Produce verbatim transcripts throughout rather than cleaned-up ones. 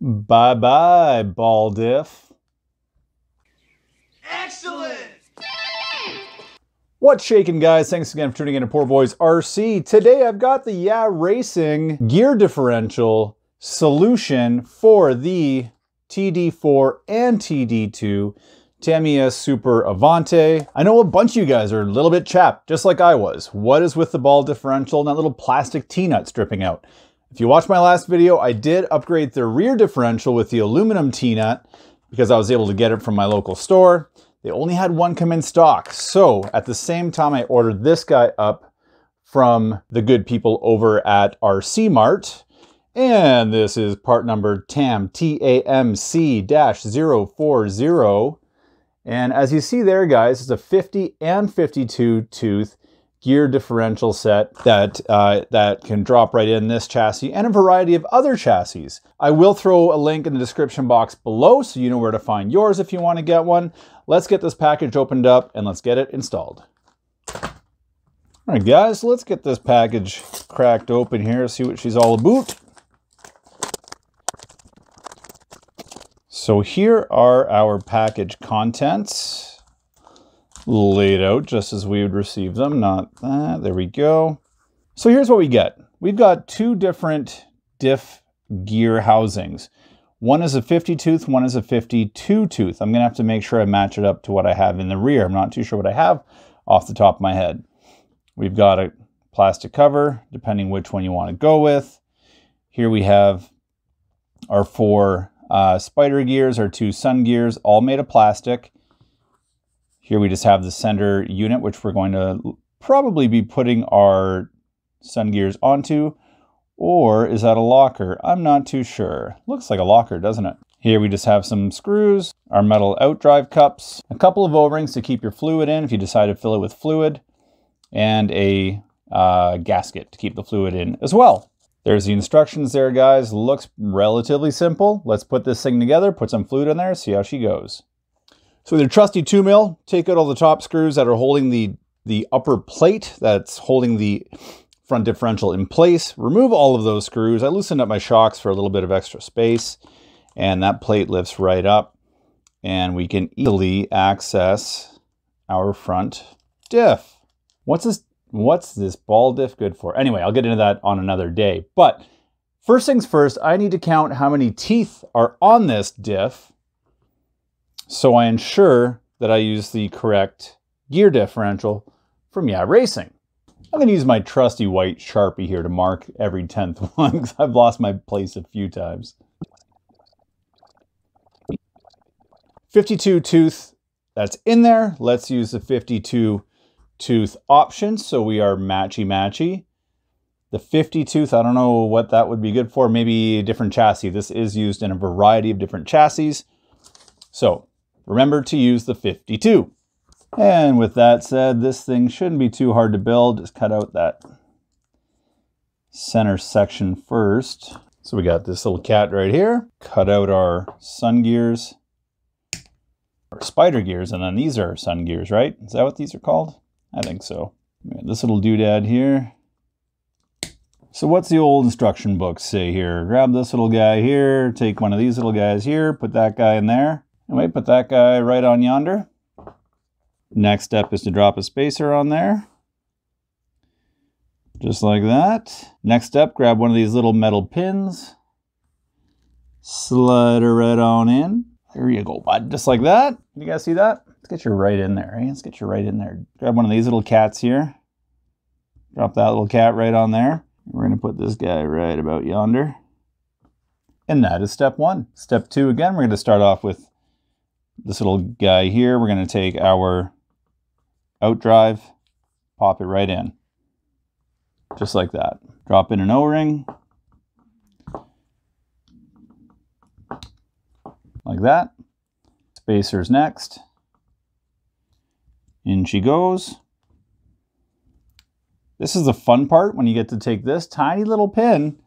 Bye-bye, ball diff. Excellent! What's shaking, guys? Thanks again for tuning in to Poor Boys R C. Today I've got the Yeah Racing gear differential solution for the T D four and T D two Tamiya Super Avante. I know a bunch of you guys are a little bit chapped, just like I was. What is with the ball differential and that little plastic T-nut stripping out? If you watched my last video, I did upgrade the rear differential with the aluminum T-nut because I was able to get it from my local store. They only had one come in stock. So at the same time, I ordered this guy up from the good people over at R C Mart. And this is part number T A M C zero four zero. And as you see there, guys, it's a fifty and fifty-two tooth gear differential set that uh, that can drop right in this chassis and a variety of other chassis. I will throw a link in the description box below so you know where to find yours if you want to get one. Let's get this package opened up and let's get it installed. All right, guys, so let's get this package cracked open here, see what she's all about. So here are our package contents, laid out just as we would receive them, not that, there we go. So here's what we get. We've got two different diff gear housings. One is a fifty tooth, one is a fifty-two tooth. I'm gonna have to make sure I match it up to what I have in the rear. I'm not too sure what I have off the top of my head. We've got a plastic cover, depending which one you wanna go with. Here we have our four uh, spider gears, our two sun gears, all made of plastic. Here we just have the center unit, which we're going to probably be putting our sun gears onto, or is that a locker? I'm not too sure. Looks like a locker, doesn't it? Here we just have some screws, our metal outdrive cups, a couple of O-rings to keep your fluid in if you decide to fill it with fluid, and a uh, gasket to keep the fluid in as well. There's the instructions there, guys. Looks relatively simple. Let's put this thing together, put some fluid in there, see how she goes. So with your trusty two mil, take out all the top screws that are holding the, the upper plate that's holding the front differential in place. Remove all of those screws. I loosened up my shocks for a little bit of extra space, and that plate lifts right up and we can easily access our front diff. What's this, what's this ball diff good for? Anyway, I'll get into that on another day. But first things first, I need to count how many teeth are on this diff, so I ensure that I use the correct gear differential from Yeah Racing. I'm gonna use my trusty white Sharpie here to mark every tenth one because I've lost my place a few times. fifty-two tooth, that's in there. Let's use the fifty-two tooth option so we are matchy-matchy. The fifty tooth, I don't know what that would be good for, maybe a different chassis. This is used in a variety of different chassis. So, remember to use the fifty-two. And with that said, this thing shouldn't be too hard to build. Just cut out that center section first. So we got this little cat right here. Cut out our sun gears, or spider gears, and then these are sun gears, right? Is that what these are called? I think so. This little doodad here. So what's the old instruction book say here? Grab this little guy here, take one of these little guys here, put that guy in there. Anyway, put that guy right on yonder. Next step is to drop a spacer on there. Just like that. Next step, grab one of these little metal pins. Slide her right on in. There you go, bud. Just like that. You guys see that? Let's get you right in there. Eh? Let's get you right in there. Grab one of these little cats here. Drop that little cat right on there. We're going to put this guy right about yonder. And that is step one. Step two, again, we're going to start off with this little guy here. We're going to take our outdrive, pop it right in, just like that. Drop in an O-ring, like that. Spacer's next. In she goes. This is the fun part when you get to take this tiny little pin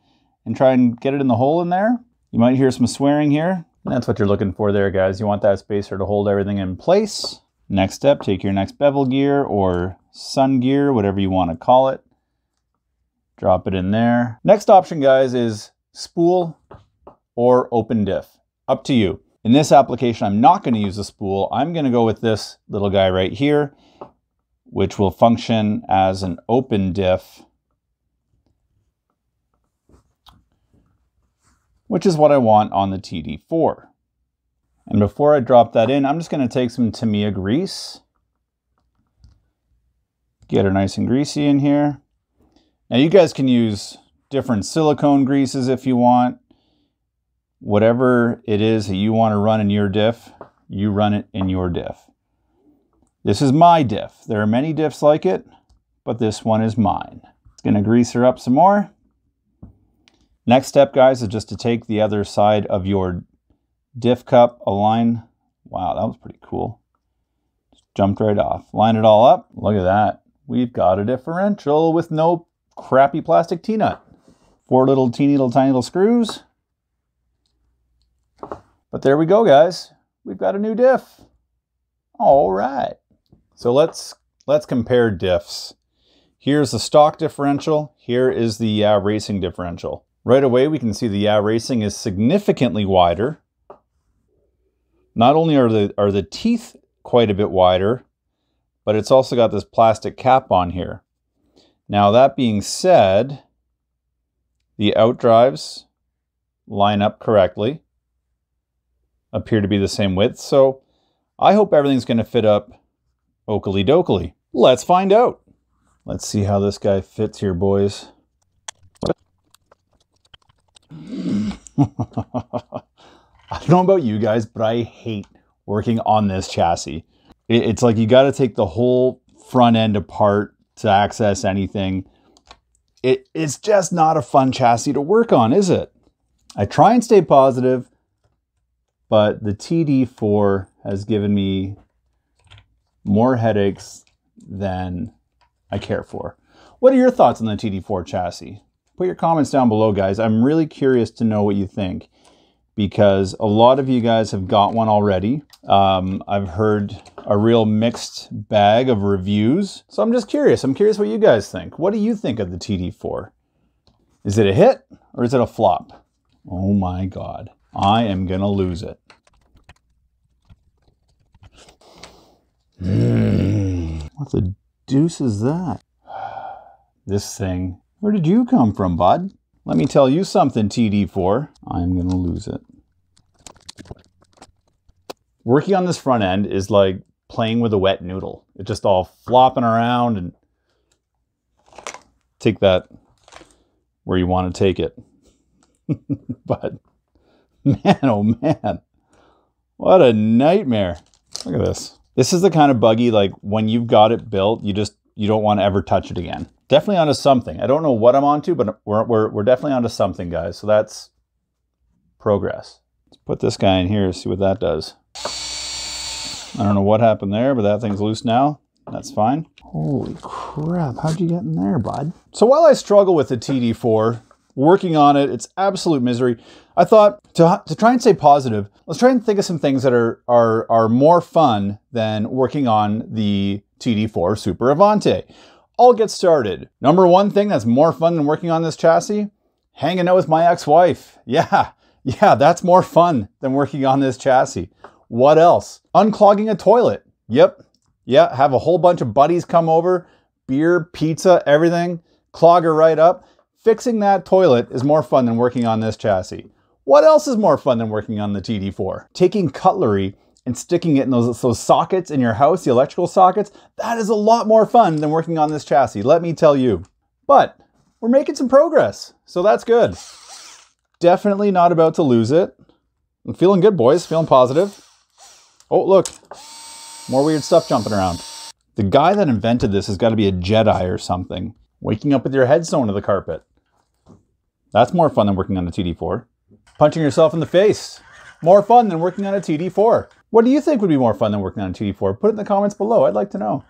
and try and get it in the hole in there. You might hear some swearing here. And that's what you're looking for there, guys. You want that spacer to hold everything in place. Next step, take your next bevel gear or sun gear, whatever you want to call it. Drop it in there. Next option, guys, is spool or open diff. Up to you. In this application, I'm not going to use a spool. I'm going to go with this little guy right here, which will function as an open diff, which is what I want on the T D four. And before I drop that in, I'm just going to take some Tamiya grease. Get her nice and greasy in here. Now you guys can use different silicone greases if you want. Whatever it is that you want to run in your diff, you run it in your diff. This is my diff. There are many diffs like it, but this one is mine. It's going to grease her up some more. Next step, guys, is just to take the other side of your diff cup, align. Wow, that was pretty cool. Just jumped right off. Line it all up. Look at that. We've got a differential with no crappy plastic T-nut. Four little teeny little tiny little screws. But there we go, guys. We've got a new diff. All right. So let's let's compare diffs. Here's the stock differential. Here is the Yeah Racing differential. Right away, we can see the Yeah Racing is significantly wider. Not only are the are the teeth quite a bit wider, but it's also got this plastic cap on here. Now that being said, the outdrives line up correctly, appear to be the same width, so I hope everything's going to fit up okey-dokey. Let's find out. Let's see how this guy fits here, boys. I don't know about you guys, but I hate working on this chassis. It's like you got to take the whole front end apart to access anything. It, it's just not a fun chassis to work on, is it? I try and stay positive, but the T D four has given me more headaches than I care for. What are your thoughts on the T D four chassis? Put your comments down below, guys. I'm really curious to know what you think, because a lot of you guys have got one already. Um, I've heard a real mixed bag of reviews. So I'm just curious. I'm curious what you guys think. What do you think of the T D four? Is it a hit or is it a flop? Oh my God, I am gonna lose it. Mm. What the deuce is that? This thing, where did you come from, bud? Let me tell you something, T D four. I'm gonna lose it. Working on this front end is like playing with a wet noodle. It's just all flopping around, and take that where you want to take it. But man, oh man, what a nightmare. Look at this. This is the kind of buggy, like when you've got it built, you just, you don't want to ever touch it again. Definitely onto something. I don't know what I'm onto, but we're, we're, we're definitely onto something, guys. So that's progress. Let's put this guy in here and see what that does. I don't know what happened there, but that thing's loose now. That's fine. Holy crap, how'd you get in there, bud? So while I struggle with the T D four, working on it, it's absolute misery. I thought to, to try and stay positive, let's try and think of some things that are, are, are more fun than working on the T D four Super Avante. I'll get started. Number one thing that's more fun than working on this chassis, hanging out with my ex-wife. Yeah, yeah, that's more fun than working on this chassis. What else? Unclogging a toilet. Yep. Yeah. Have a whole bunch of buddies come over, beer, pizza, everything. Clog her right up. Fixing that toilet is more fun than working on this chassis. What else is more fun than working on the T D four? Taking cutlery and sticking it in those, those sockets in your house, the electrical sockets. That is a lot more fun than working on this chassis, let me tell you. But we're making some progress, so that's good. Definitely not about to lose it. I'm feeling good, boys. Feeling positive. Oh, look, more weird stuff jumping around. The guy that invented this has got to be a Jedi or something. Waking up with your head sewn to the carpet. That's more fun than working on a T D four. Punching yourself in the face. More fun than working on a T D four. What do you think would be more fun than working on a T D four? Put it in the comments below. I'd like to know.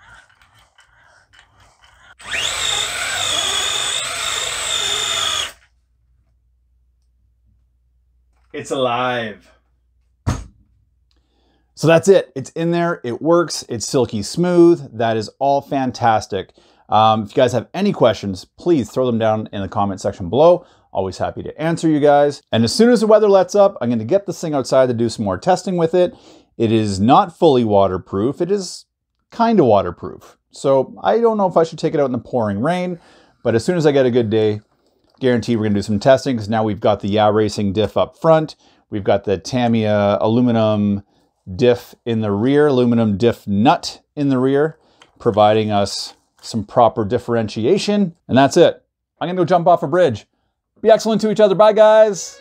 It's alive. So that's it. It's in there. It works. It's silky smooth. That is all fantastic. Um, if you guys have any questions, please throw them down in the comment section below. Always happy to answer you guys. And as soon as the weather lets up, I'm going to get this thing outside to do some more testing with it. It is not fully waterproof. It is kind of waterproof. So I don't know if I should take it out in the pouring rain, but as soon as I get a good day, guaranteed we're going to do some testing, because now we've got the Yeah Racing diff up front. We've got the Tamiya aluminum diff in the rear, aluminum diff nut in the rear, providing us some proper differentiation. And that's it. I'm going to go jump off a bridge. Be excellent to each other. Bye, guys.